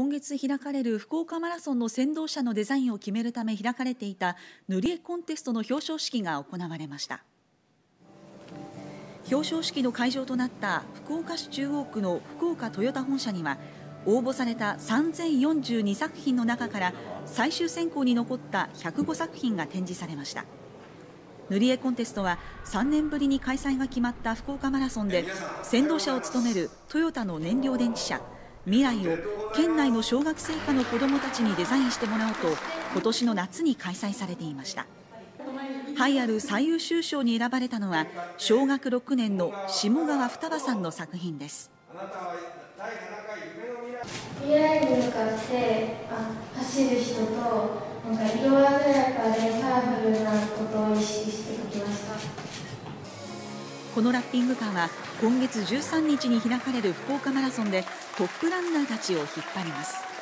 今月開かれる福岡マラソンの先導車のデザインを決めるため開かれていた塗り絵コンテストの表彰式が行われました。表彰式の会場となった福岡市中央区の福岡トヨタ本社には、応募された3042作品の中から最終選考に残った105作品が展示されました。塗り絵コンテストは3年ぶりに開催が決まった福岡マラソンで、先導者を務めるトヨタの燃料電池車未来を県内の小学生以下の子どもたちにデザインしてもらおうと、今年の夏に開催されていました。栄えある最優秀賞に選ばれたのは、小学6年の下川双葉さんの作品です。未来に向かって走る人と、色鮮やかでカラフルなことを意識して書きました。このラッピングカーは今月13日に開かれる福岡マラソンでトップランナーたちを引っ張ります。